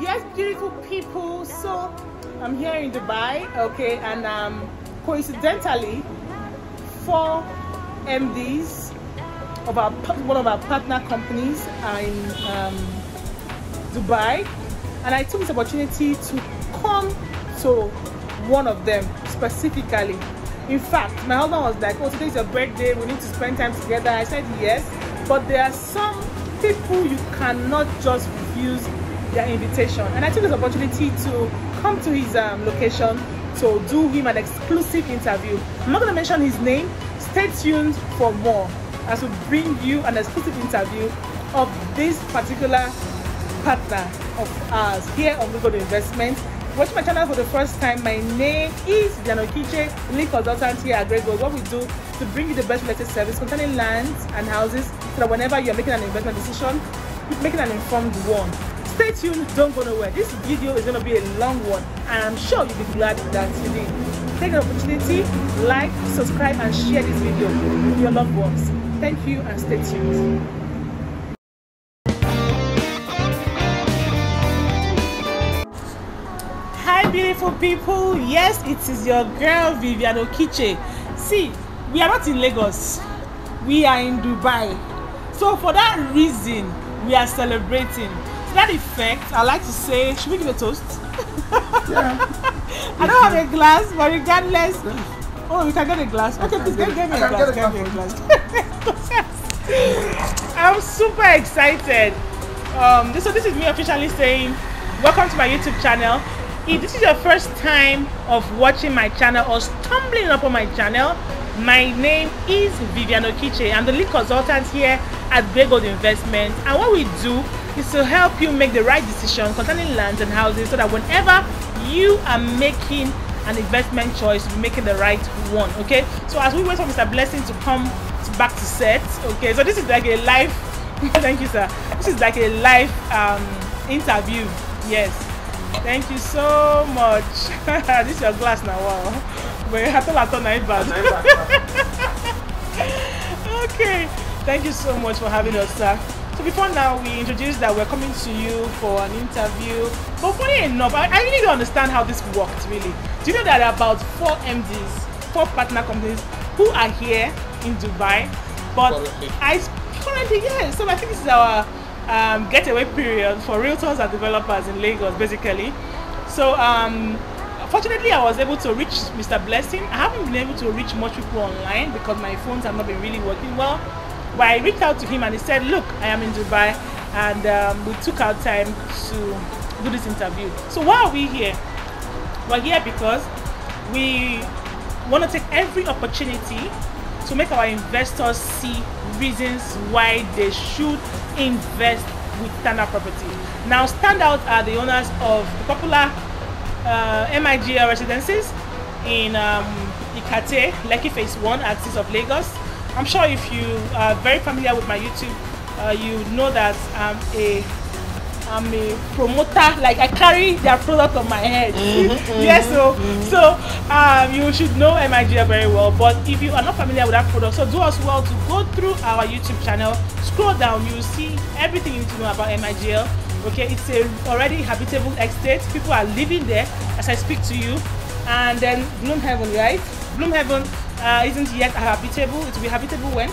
Yes, beautiful people. So I'm here in Dubai, okay, and coincidentally, 4 MDs of one of our partner companies are in Dubai, and I took this opportunity to come to one of them specifically. In fact, my husband was like, "Oh, today's your birthday. We need to spend time together." I said yes, but there are some people you cannot just refuse their invitation, and I took this opportunity to come to his location to do him an exclusive interview. I'm not going to mention his name. Stay tuned for more as we bring you an exclusive interview of this particular partner of ours here on Graygold Investments. Watch my channel for the first time. My name is Vivian Okiche, lead consultant here at Graygold. What we do to bring you the best related service concerning lands and houses so that whenever you're making an investment decision, you're making an informed one. Stay tuned, don't go nowhere. This video is going to be a long one, and I'm sure you'll be glad that you did. Take the opportunity, like, subscribe, and share this video with your loved ones. Thank you, and stay tuned. Hi, beautiful people. Yes, it is your girl Vivian Okiche. See, we are not in Lagos, we are in Dubai. So for that reason, we are celebrating. To that effect, I like to say, should we give a toast? Yeah. I don't have a glass, but regardless, oh, we can get a glass. Okay, please get me a glass. I'm super excited. So this is me officially saying, welcome to my YouTube channel. If this is your first time of watching my channel or stumbling upon my channel, my name is Vivian Okiche. I'm the lead consultant here at Graygold Investments, and what we do is to help you make the right decision concerning lands and houses so that whenever you are making an investment choice, you're making the right one. Okay, so as we wait for Mr. Blessing to come back to set, okay, so this is like a live thank you, sir. This is like a live interview. Yes, thank you so much. This is your glass now. Wow. Okay, thank you so much for having us, sir. So before now, we introduced that we're coming to you for an interview, but funny enough, I really don't understand how this worked. Really, do you know that there are about 4 MDs, 4 partner companies who are here in Dubai, but currently, so I think this is our getaway period for realtors and developers in Lagos, basically. So fortunately, I was able to reach Mr. Blessing. I haven't been able to reach much people online because my phones have not been really working well, but I reached out to him and he said, look, I am in Dubai, and we took our time to do this interview. So why are we here? We're here because we want to take every opportunity to make our investors see reasons why they should invest with Standard Property. Now, Standard are the owners of the popular MIGL residences in Ikate, Lekki Phase 1 at City of Lagos. I'm sure if you are very familiar with my YouTube, you know that I'm a promoter. Like, I carry their product on my head. Yes, so you should know MIGL very well. But if you are not familiar with that product, so do us well to go through our YouTube channel. Scroll down, you will see everything you need to know about MIGL. Okay, it's a already habitable estate. People are living there as I speak to you. And then Bloom Heaven, right? Bloom Heaven isn't yet habitable. It will be habitable when?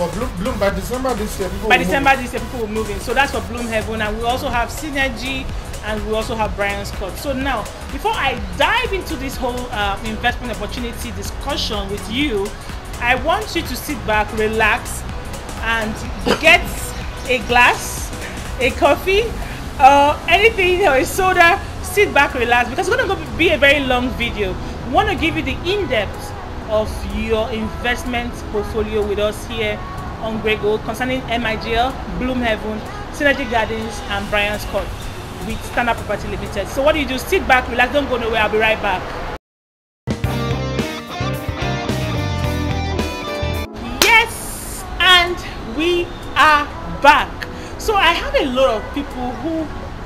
For Bloom, by December this year, people will move in. So that's for Bloom Heaven, and we also have Cynergy, and we also have Brian Scott. So now, before I dive into this whole investment opportunity discussion with you, I want you to sit back, relax, and get a glass, a coffee, or anything, or a soda. Sit back, relax, because it's going to be a very long video. We want to give you the in-depth of your investment portfolio with us here on Graygold concerning MIGL, Bloom Heaven, Cynergy Gardens, and Brian Scott with Standard Property Limited. So what do you do? Sit back, relax, don't go nowhere. I'll be right back. Yes, and we are back. So I have a lot of people who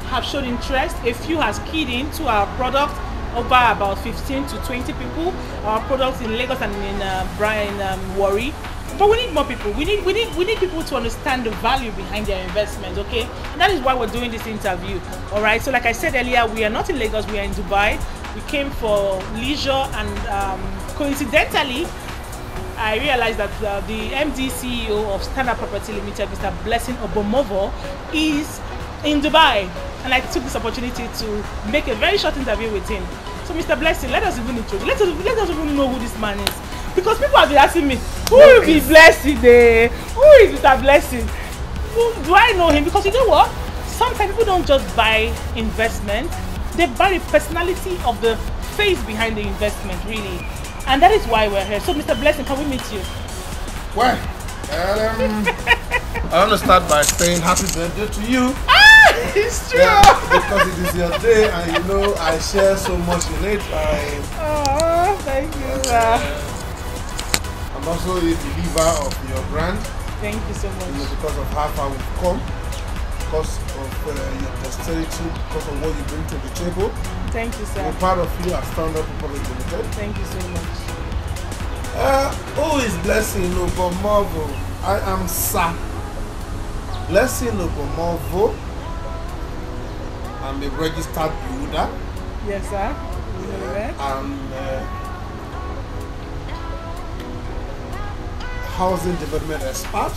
have shown interest. A few has keyed into our product. Over about 15 to 20 people, our products in Lagos and in Warri, But we need more people. We need people to understand the value behind their investment, okay? And that is why we're doing this interview, all right? So like I said earlier, we are not in Lagos, we are in Dubai. We came for leisure, and coincidentally, I realized that the MD CEO of Standard Property Limited, Mr. Blessing Obomovo, is in Dubai. And I took this opportunity to make a very short interview with him. So Mr. Blessing, let us even introduce, let us even know who this man is. Because people have been asking me, who will be Blessing today? Who is Mr. Blessing? Who do I know him? Because you know what? Sometimes people don't just buy investment, they buy the personality of the face behind the investment, really. And that is why we're here. So Mr. Blessing, can we meet you? Well, I want to start by saying happy birthday to you. Ah, it's true. Yeah, because it is your day and you know I share so much in it. Oh, thank you, sir. I'm also a believer of your brand. Thank you so much. You know, because of how far we've come, because of your posterity, because of what you bring to the table. Thank you, sir. We're part of you as Standard Property Limited. Thank you so much. Who is Blessing Obomovo? I am Sir Blessing Obomovo. I'm a registered builder. Yes, sir. And housing development expert.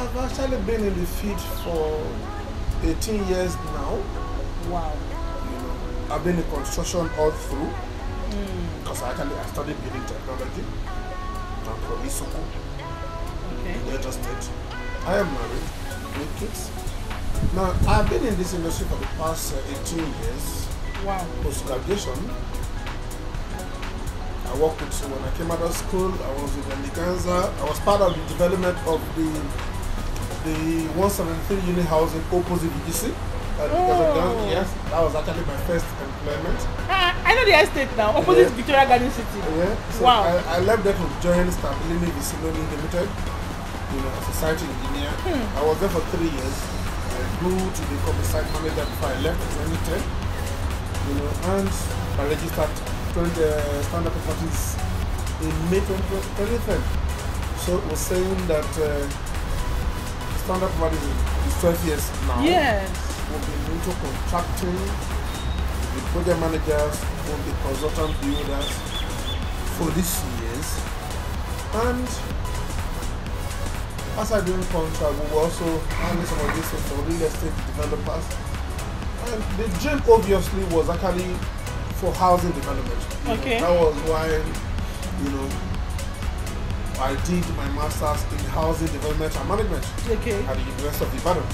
I've actually been in the field for 18 years now. Wow. You know, I've been in construction all through because I studied building technology from Isuku. Okay. United States. I am married with kids. Now I've been in this industry for the past 18 years. Wow. Post graduation. I worked with, so when I came out of school, I was with Nikanza. I was part of the development of the 173 unit housing opposite BGC. Yes, that was actually my first employment. I know the estate now, opposite Victoria Garden City. Yeah. So wow. I left there to join Stabilini Vicinoni Limited, you know, a society engineer. I was there for 3 years. I grew to become a site manager before I left the limited, you know, and I registered Standard Properties in May 2023. So we're saying that Standard Properties is 12 years now. Yes. We'll be into contracting, we'll be project managers, we'll be consultant builders for these years. And as I do in contract, we'll also handle some of these for real estate developers. And the dream obviously was actually for housing development. Okay. That was why, you know, I did my master's in housing development and management at the University of Ibadan.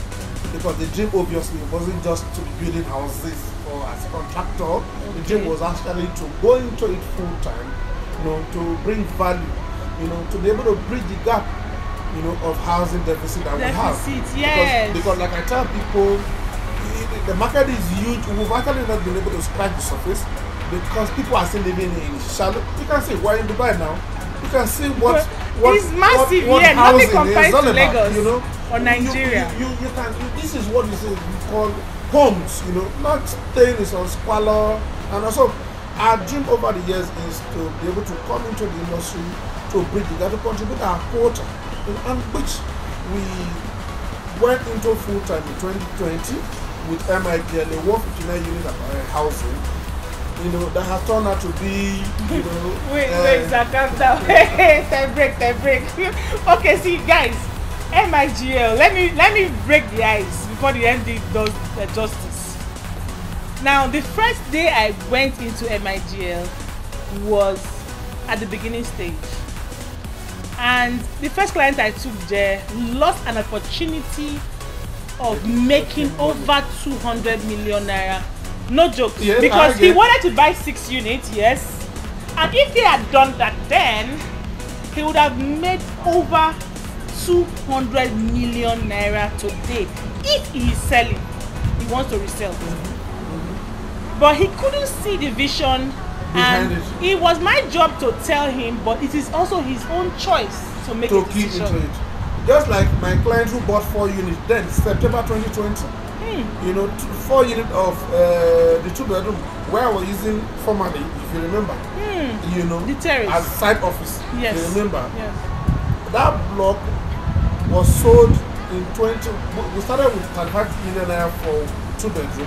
Because the dream obviously wasn't just to be building houses or as a contractor. The dream was actually to go into it full time, you know, to bring value, you know, to be able to bridge the gap, you know, of housing deficit that we have. Yes. Because like I tell people, the market is huge. We've actually not been able to scratch the surface because people are still living in shallow. You can see we're in Dubai now. You can see it's massive. Yeah, nothing compared to Lagos, you know, or Nigeria. This is what you call homes. You know, not staying in some squalor. And also, our dream over the years is to be able to come into the industry to bridge that, to contribute our quota, and which we went into full time in 2020. With MIGL, a 159 unit housing, you know, that has turned out to be, you know. Wait, sir, calm down. Time break. Okay, see, guys, MIGL, let me break the ice before the MD does the justice. Now, the first day I went into MIGL was at the beginning stage. And the first client I took there lost an opportunity of making over 200 million naira. No joke. Yes, because he wanted to buy 6 units, yes. And if they had done that then, he would have made over 200 million naira today. If he is selling, he wants to resell. But he couldn't see the vision and it was my job to tell him, but it is also his own choice to make a decision. Just like my client who bought 4 units then, September 2020, you know, 4 units of the 2-bedroom where I was using formerly, if you remember, you know, the terrace as side office. Yes. If you remember, yes. That block was sold in 20. We started with 35 million naira for 2 bedroom,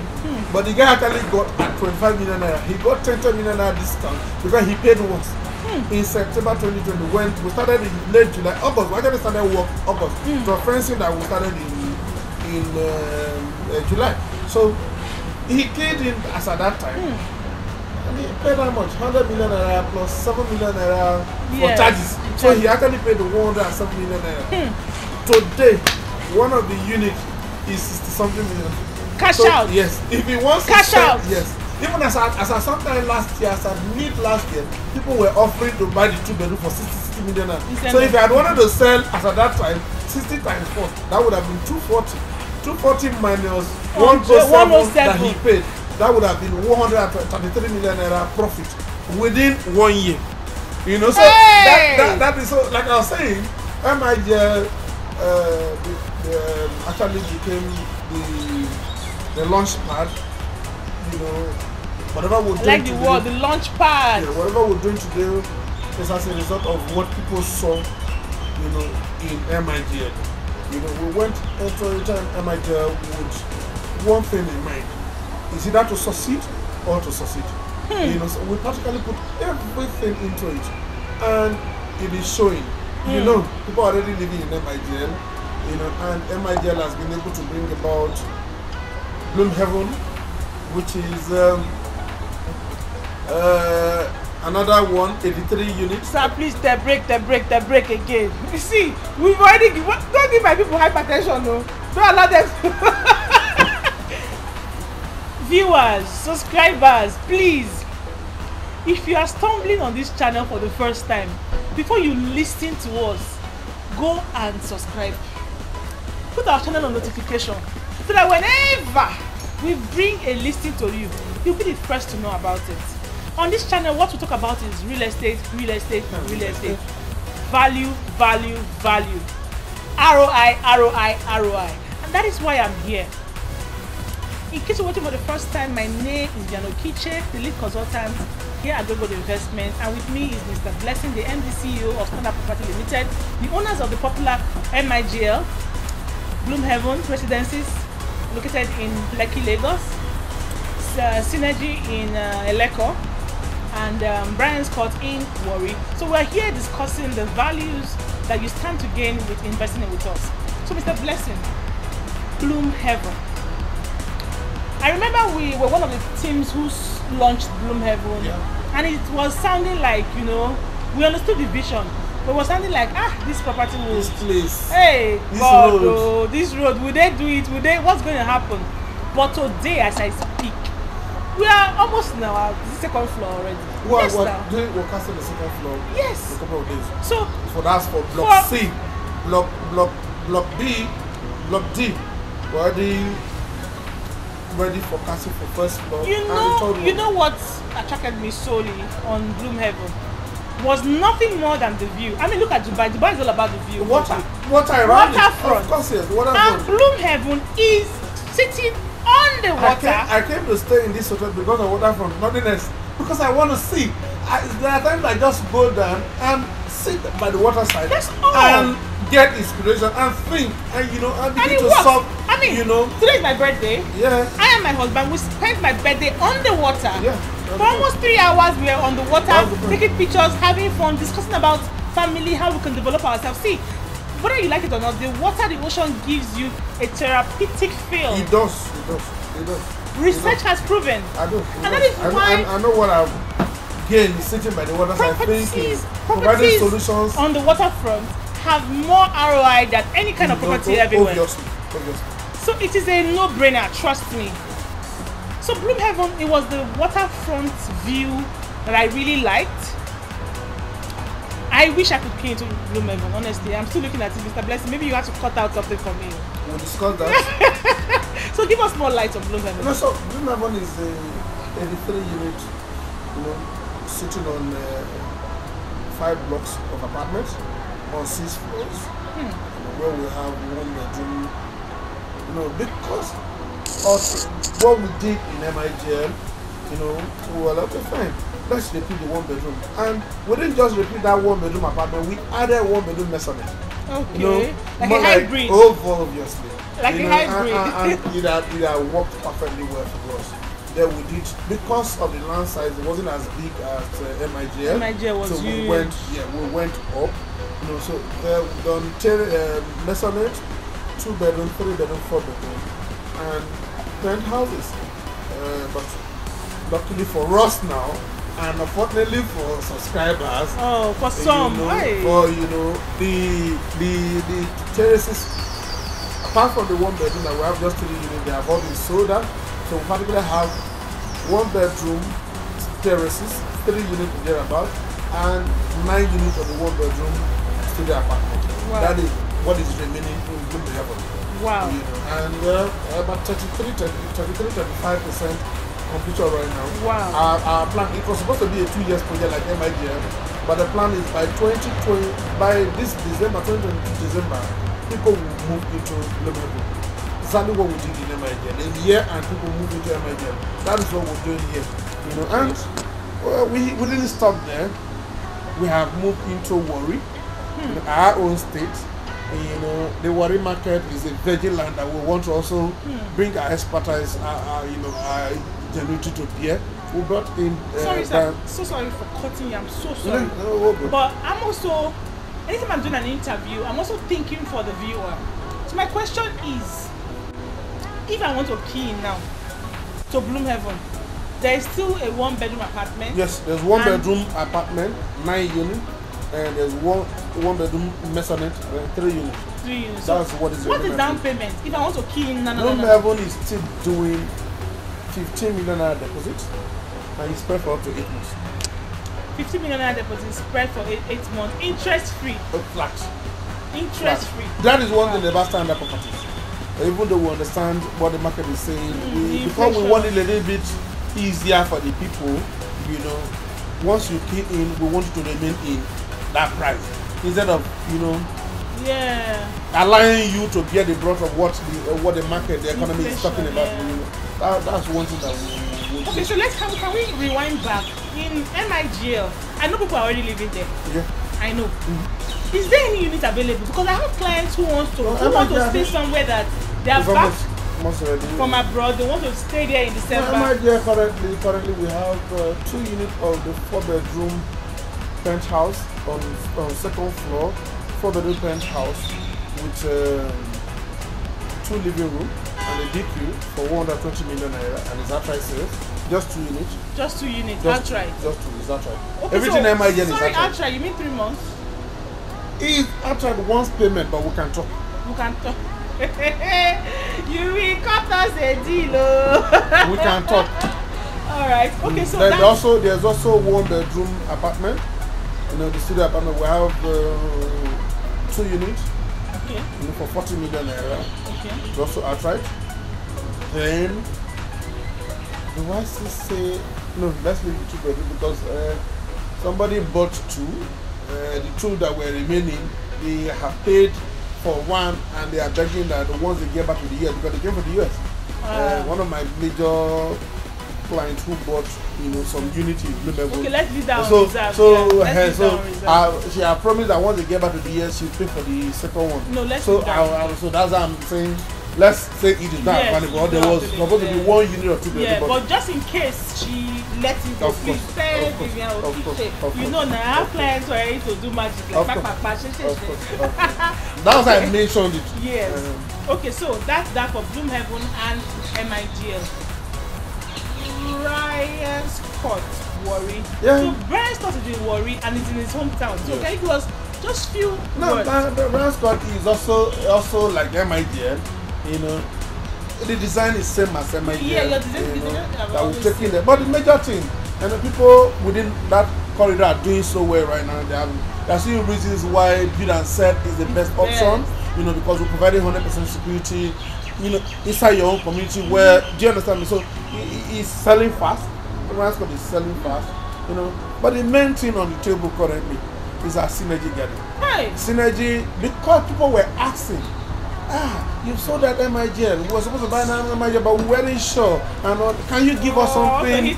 but the guy actually got 25 million naira. He got 20 million naira discount because he paid once. In September 2020, when we started in late July, August, we actually started work August. So a friendship that we started in July. So he paid in as at that time. And he paid how much? 100 million naira plus 7 million naira for charges. So he actually paid 107 million naira. Today, one of the units is 60-something million. Cash out. Yes. If he wants cash out. Yes. Even as I sometime last year, as I mid last year, people were offering to buy the 2 bedroom for 60 million naira. So if I had wanted to sell as at that time, 60 times 4, that would have been 240. 240 minus 107 that he paid, that would have been 133 million naira profit within 1 year. You know, so hey! that is so. Like I was saying, MIGL actually became the launch pad. You know, whatever we're doing like the today, world, the launch pad. Yeah, whatever we're doing today is as a result of what people saw, you know, in MIGL. You know, we went into MIGL with one thing in mind: is either to succeed or to succeed. You know, so we practically put everything into it, and it is showing. You know, people are already living in MIGL. You know, and MIGL has been able to bring about Bloom Heaven, which is another one, 83 units. Sir, please, they break again. You see, we've already given, don't give my people hypertension, no. Don't allow them. Viewers, subscribers, please. If you are stumbling on this channel for the first time, before you listen to us, go and subscribe. Put our channel on notification so that whenever we bring a listing to you, you'll be the first to know about it. On this channel, what we talk about is real estate. Value. ROI. And that is why I'm here. In case you're watching for the first time, my name is Vivian Okiche, the lead consultant here at Graygold Investments, and with me is Mr. Blessing, the MD CEO of Standard Property Limited, the owners of the popular MIGL, Bloom Heaven Residences, located in Lekki, Lagos, Cynergy in Eleko, and Brian Scott in Warri. So we're here discussing the values that you stand to gain with investing with us. So Mr. Blessing, Bloom Heaven. I remember we were one of the teams who launched Bloom Heaven, and it was sounding like, you know, we understood the vision. But it was something like, this property will, this place, hey, this God, road. Oh, this road, will they do it? Will they? What's going to happen? But today, as I speak, we are almost now at the second floor already. We're casting the second floor. Yes. In a couple of days. So for that's for block C, block B, block D. We're already ready for casting for first floor. You know what attracted me solely on Bloom Heaven was nothing more than the view. I mean, look at Dubai. Dubai is all about the view. Water around it. Of course, yes. And Bloom Heaven is sitting on the water. I came to stay in this hotel because of waterfront, nothing else. Because I want to see. There are times I just go down and sit by the waterside and get inspiration and think, and you know, and begin to solve. I mean, you know, today is my birthday. Yeah. I and my husband, we spent my birthday on the water. Yeah. For almost 3 hours, we are on the water, taking pictures, having fun, discussing about family, how we can develop ourselves. See, whether you like it or not, the water, the ocean gives you a therapeutic feel. It does. Research has proven. And that is why I know what I've gained sitting by the water. Properties, solutions on the waterfront have more ROI than any kind of property everywhere. Obviously. So it is a no-brainer. Trust me. So Bloom Heaven, it was the waterfront view that I really liked. I wish I could key into Bloom Heaven, honestly. I'm still looking at it, Mr. Blessing. Maybe you have to cut out something for me. We'll discuss that. So give us more light on Bloom Heaven. You know, so Bloom Heaven is a 83-unit, you know, sitting on 5 blocks of apartments on 6 floors, where we have 1 bedroom. You know, because what we did in MIGL you know, to a lot of time. Let's repeat the one bedroom. And we didn't just repeat that one bedroom apartment, we added one bedroom measurement. Okay. You know, like more a hybrid. Like oval, obviously. Like you a know, hybrid. And it had worked perfectly well for us. Then we did, because of the land size, it wasn't as big as MIGL. MIGL was so huge. we went up. You know, so the measurement, 2 bedroom, 3 bedroom, 4 bedroom, and penthouses. But luckily for us now, and unfortunately for subscribers, the terraces, apart from the 1 bedroom that we have just today, they have all been sold out. So we particularly have 1 bedroom terraces, 3 units thereabout, and 9 units of the 1 bedroom studio apartment. Wow. That is what is remaining in Bloom Heaven. Wow. You know, and we're about 33-35% completion right now. Wow. Our plan, it was supposed to be a 2-year project like MIGL, but the plan is by 2020, by this December, 2022 December, people will move into Bloom Heaven. Exactly what we did in MIGL. In a year and people moved into MIGL. That is what we're doing here. You know, and well, we didn't stop there. We have moved into Warri, in our own state. And, you know, the Warri market is a virgin land that we want to also bring our expertise, our ingenuity to bear. We brought in. Sorry, sir. I'm so sorry for cutting you. I'm so sorry. No, but I'm also, anytime I'm doing an interview, I'm also thinking for the viewer. So my question is, if I want to key in now to Bloom Heaven, there is still a 1 bedroom apartment. Yes, there's 1 bedroom apartment, 9 units, and there's one bedroom measurement, 3 units. 3 units. That's so what is. What is down payment? If I want to key in now, Bloom Heaven is still doing 15 million naira deposits, and it's spread for up to 8 months. 15 million naira deposits spread for eight months, interest free. Flat. Interest free. That is one thing about standard properties. Even though we understand what the market is saying, because we want it a little bit easier for the people, you know, once you key in, we want you to remain in that price. Instead of, you know, allowing you to bear the brunt of what the market, the economy is talking about. You know, that's one thing that we do. Okay, so can we rewind back? In MIGL, I know people are already living there. Yeah. I know. Is there any unit available? Because I have clients who want to stay somewhere that they are back from abroad. They want to stay there in December. MIGL currently we have 2 units of the 4 bedroom penthouse on 2nd floor, 4 bedroom penthouse with 2 living rooms and a DQ for 120 million naira, and it's outright sales. Just 2 units. Just 2 units, outright. Just 2, is outright. Okay, everything so, MIGL is outright. Outright, you mean 3 months? It's outright once payment, but we can talk. We can talk. You will cut us a deal. We can talk. Alright, okay, so there's also 1 bedroom apartment. You know, the studio apartment, we have 2 units. Okay. You know, for 40 million naira. Okay. It's also outright. Then do I still say no? Let's leave the 2 bedroom because somebody bought 2. The 2 that were remaining, they have paid for 1, and they are begging that once they get back to the US, because they came from the US. One of my major clients who bought, you know, some unity. Okay, let's do that. She had promised that once they get back to the US, she'll pay for the 2nd one. No, let's do that. So that's what I'm saying. Let's say it is not available. There was supposed to be 1 unit or 2 bedroom. Yeah, but just in case she lets it go, please tell Vivian Okiche. You know now, our clients were ready to do magic. Like that's why I mentioned it. Yes. Okay, so that's that for Bloom Heaven and MIGL. Brian Scott, Warri. Yeah. So Brian Scott is in Warri and it's in his hometown. So can you give us just few words? No, Brian Scott is also like MIGL. You know, the design is same as MIGL. Yeah, your design is taking there. But the major thing, and the people within that corridor are doing so well right now. There are still reasons why build and sell is the best option. You know, because we're providing 100% security. You know, inside your own community. Where do you understand me? So it's selling fast. The Ranscott is selling fast. You know, but the main thing on the table currently is our Cynergy Garden. Hey. Cynergy, because people were asking. ah, you sold that MIGL. We were supposed to buy an MIGL, but we weren't sure. And can you give us something? Can you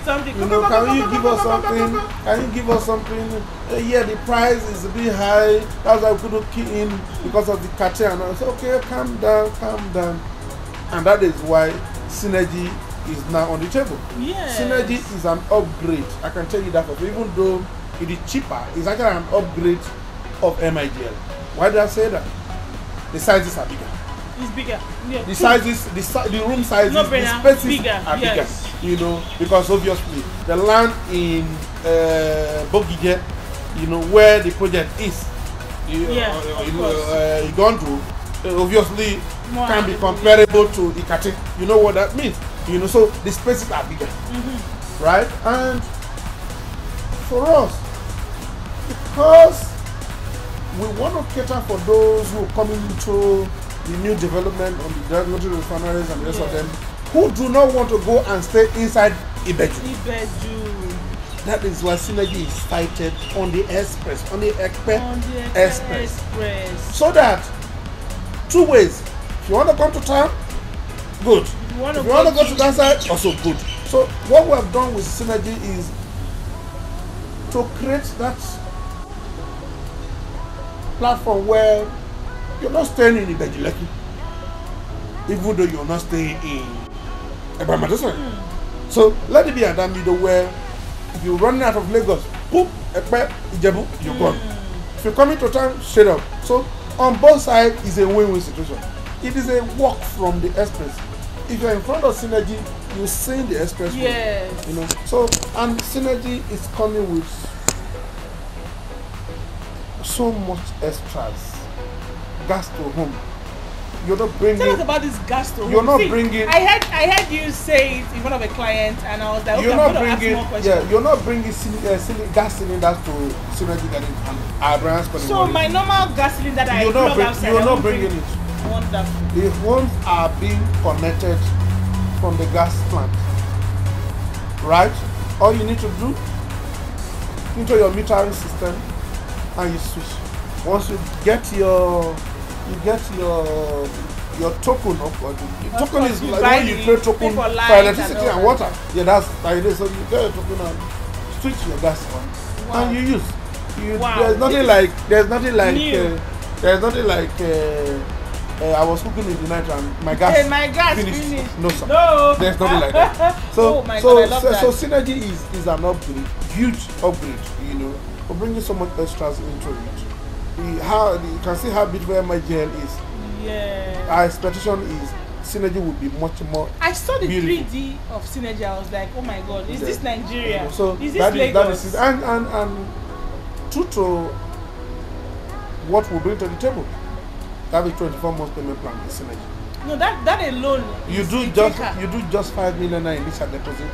give us something? Can you give us something? Yeah, the price is a bit high. That's why we couldn't key in because of the cartel. And I said, okay, calm down, calm down. And that is why Cynergy is now on the table. Yes. Cynergy is an upgrade. I can tell you that, even though it is cheaper, it's actually an upgrade of MIGL. Why did I say that? The sizes are bigger. It's bigger. Yeah. The sizes, the room sizes, the spaces bigger. Are yes. bigger. You know, because obviously the land in Bogije, you know, where the project is, you gone to, obviously more can be comparable to Ikate. You know what that means? You know, so the spaces are bigger, right? And for us, because we want to cater for those who are coming into the new development on the regulatory refineries and the rest of them, who do not want to go and stay inside Ibeju. That is why Cynergy is sited on the express, on the express. So that, two ways, if you want to come to town, good. If you want to go to that side, also good. So what we have done with Cynergy is to create that platform where you're not staying in Ibeju-Lekki, even though you're not staying in Ebamadosan. So let it be at that middle where if you're running out of Lagos, poop, Epe, Ijebu, you're gone. If you're coming to town, straight up. So on both sides is a win-win situation. It is a walk from the express. If you're in front of Cynergy, you see the express. Yes. You know. So and Cynergy is coming with so much extras. Gas to home. You're not bringing. Tell us about this gas to home. You're not bringing. I heard you say it in front of a client, and I was like, okay, you're not bringing. Yeah, you're not bringing gas cylinders to Cynergy Gardens and Brian Scott. So my normal gas cylinder that I plug outside, you're not bringing it. Wonderful. The homes are being connected from the gas plant, right? All you need to do into your metering system. And you switch. Once you get your token of the token is like when you pay token for electricity and water. Yeah, that's how it is. So you get your token and switch your gas on. Wow. And you use. There's nothing like I was cooking in the night and my gas finished. No, sir. No. There's nothing like that. So so Cynergy is an upgrade, huge upgrade, you know. We're bringing so much extras into it. You can see how beautiful MIGL is. Yeah. Our expectation is Cynergy will be much more. I saw the beautiful. 3D of Cynergy. I was like, oh my God, is this Nigeria? Yeah. So is this Lagos? That is, and true to what we bring to the table, that is 24-month payment plan is Cynergy. No, that alone. You do just 5 million in initial deposit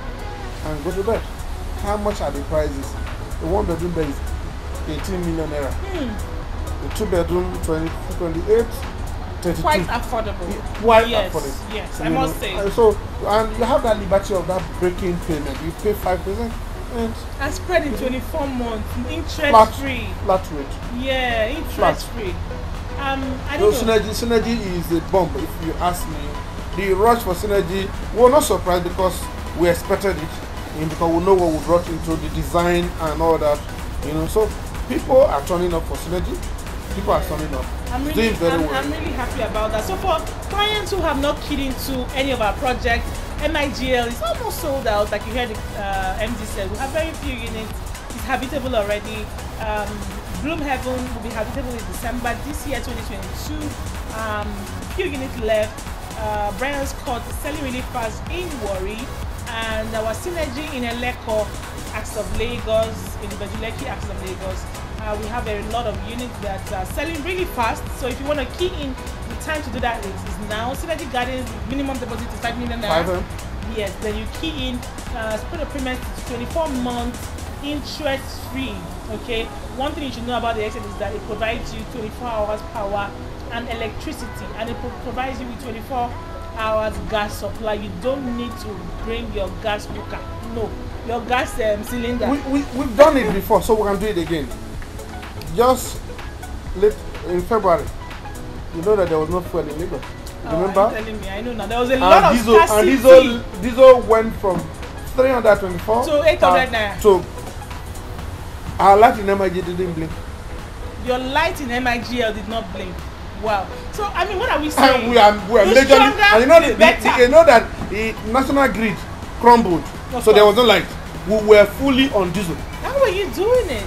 and go to bed. How much are the prices? The one bedroom bed is 18 million naira. The 2 bedroom 28, 32. Quite affordable. Quite affordable. Yes, I must say. And you have that liberty of that breaking payment. You pay 5%. And spread in 24 months, interest-free. Flat rate. Yeah, interest-free. I don't know. Cynergy is a bomb, if you ask me. The rush for Cynergy, we're not surprised because we expected it. Because we know what we brought into the design and all that, you know. So people are turning up for Cynergy. People are turning up. I'm really happy about that. So for clients who have not keyed into any of our projects, MIGL is almost sold out. Like you heard MD said, we have very few units. It's habitable already. Bloom Heaven will be habitable in December this year, 2022. Few units left. Brian Scott is selling really fast in Warri. And our Cynergy in Eleko, Acts of Lagos, in Ibeju-Lekki, Acts of Lagos. We have a lot of units that are selling really fast. So if you want to key in, the time to do that is now. Cynergy Gardens, minimum deposit is 5 million naira. Yes, then you key in, spread the payment to 24 months, interest free. Okay, one thing you should know about the exit is that it provides you 24 hours power and electricity, and it provides you with 24 hours gas supply. You don't need to bring your gas cooker. No, your gas cylinder. We've done it before, so we can do it again. Just in February, You know that there was no fuel in Lagos. Remember? Are you telling me? I know now. There was a lot of scarcity. And diesel went from 324 to 800 naira. So our light in MIGL didn't blink. Your light in MIGL did not blink. Wow. So I mean, what are we saying? And we are legally, and you know, you know that the national grid crumbled, so there was no light. We were fully on diesel. How were you doing it?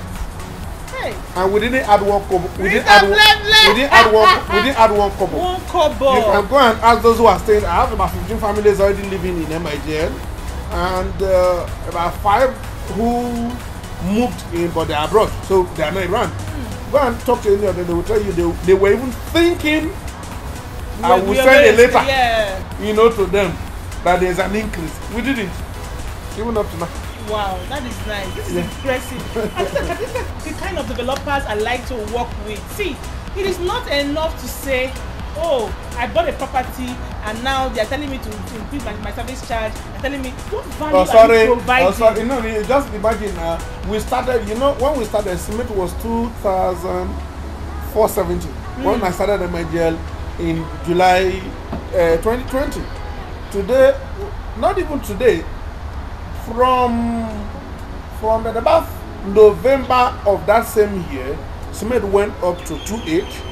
Hey. And we didn't add one kobo. We didn't add one kobo. One kobo. You can go and ask those who are staying. I have about 15 families already living in MIGL, and about 5 who moved in, but they are abroad, so they are not Iran. Go and talk to any of them, they will tell you they were even thinking, I will send a letter, you know, to them that there's an increase. We did it, even up to now. Wow, that is nice. This is impressive. And these are the kind of developers I like to work with. See, it is not enough to say, oh, I bought a property and now they are telling me to increase my service charge. They're telling me, what value are you providing? Oh, sorry. No, just imagine, we started, you know, when we started, Smith was 2,470. When I started MIGL in July 2020. Today, not even today, from about November of that same year, Smith went up to 2.8.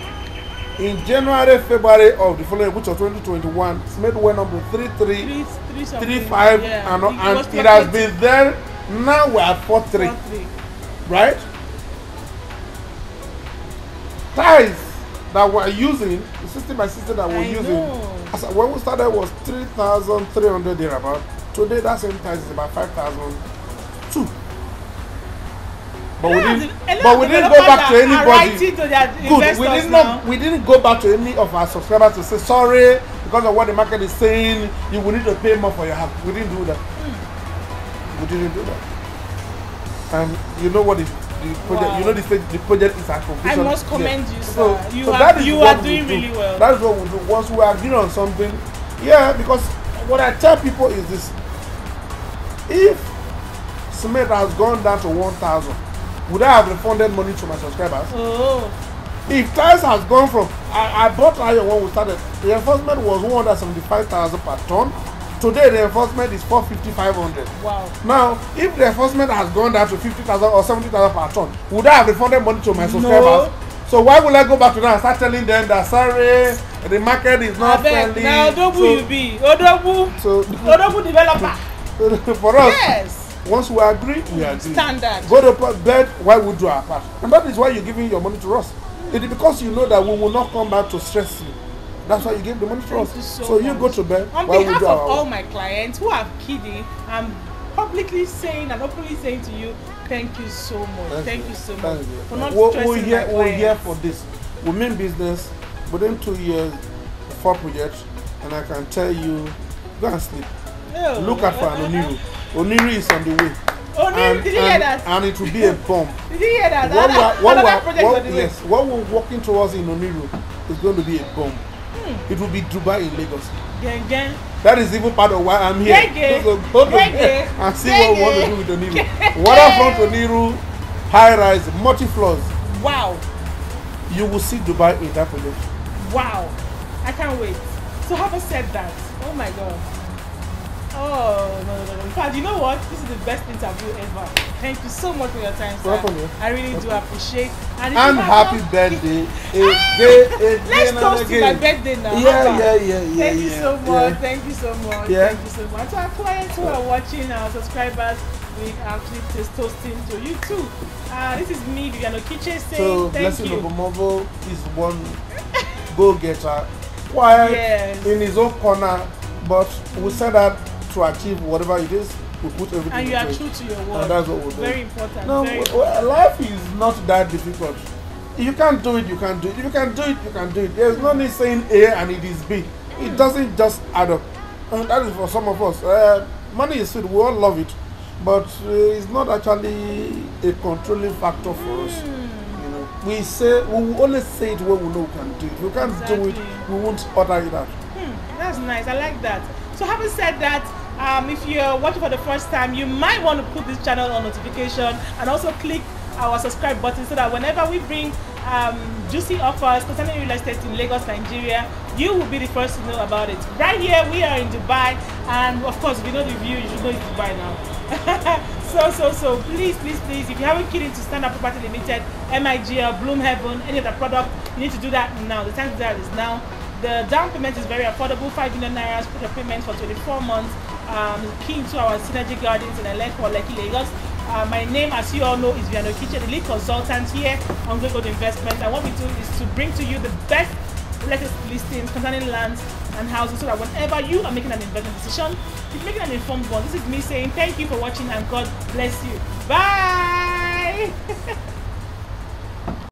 In January, February of the following, which was 2021, Smith went up to 3.3, 3.5, and it has been there. Now we are at 4.3, right? Ties that we're using, the 60 by 60 that we're using, when we started was 3,300 thereabout. Today, that same ties is about 5,200. But we didn't go back to anybody. We didn't go back to any of our subscribers to say, sorry, because of what the market is saying, you will need to pay more for your house. We didn't do that. We didn't do that. And you know what the project, you know the project is at completion. I must commend you, sir. So you are doing really well. That's what we do. Once we agree on something, because what I tell people is this. If Smith has gone down to 1,000, would I have refunded money to my subscribers? If ties has gone from, I bought higher when we started, the enforcement was 175,000 per ton. Today the enforcement is 450,500. Wow. Now, if the enforcement has gone down to 50,000 or 70,000 per ton, would I have refunded money to my subscribers? So why would I go back to that and start telling them that, sorry, the market is not friendly? Now, Odobu developer. For us. Yes. Once we agree, we agree. Standard. Go to bed while we do our part. And that is why you're giving your money to us. It is because you know that we will not come back to stress you. That's why you give the money to us. So you go to bed while we do our part. On behalf of all my clients who are kidding, I'm publicly saying and openly saying to you, thank you so much. Thank you so much. For not stressing my clients. We're here for this. We mean business within 2 years, 4 projects, and I can tell you, go and sleep. Look out for Oniru. Oniru is on the way. Oniru, did you hear that? And it will be a bomb. Did you hear that? What we're walking towards in Oniru is going to be a bomb. It will be Dubai in Lagos. That is even part of why I'm here. So go to and see what we want to do with Oniru. Waterfront Oniru, high rise, multi floors. Wow. You will see Dubai in that project. Wow. I can't wait. So having said that, oh my God. Oh, no. In fact, you know what? This is the best interview ever. Thank you so much for your time, sir. I really do appreciate. And happy birthday. Let's toast to my birthday now. Thank you so much. To our clients who are watching, our subscribers, we actually toasting to you too. This is me, Vivian Okiche, saying so thank you. Blessing Obomovo is one go-getter. Quiet in his own corner, but we said that to achieve whatever it is, we put everything and you are true to your word. And that's what we do. Very important. No, life is not that difficult. If you can't do it, you can't do it. If you can do it, you can do it. There's no need saying A and it is B. It doesn't just add up. And that is for some of us. Money is sweet, we all love it. But it's not actually a controlling factor for us. You know, we will only say it when we know we can do it. If we can't do it, we won't order it out. That's nice. I like that. So having said that, if you're watching for the first time, you might want to put this channel on notification and also click our subscribe button so that whenever we bring juicy offers concerning real estate in Lagos, Nigeria, you will be the first to know about it. Right here, we are in Dubai, and of course, we know the view, you should know it's Dubai now. So please, if you haven't keyed into Standard Property Limited, MIGL, Bloom Heaven, any other product, you need to do that now. The time to do that is now. The down payment is very affordable, 5 million naira for the payment for 24 months. Key into our Cynergy Gardens in Eleko, Lagos. My name, as you all know, is Vivian Okiche, the lead consultant here on Graygold Investments. And what we do is to bring to you the best latest listings concerning lands and houses, so that whenever you are making an investment decision, you're making an informed one. This is me saying thank you for watching and God bless you. Bye!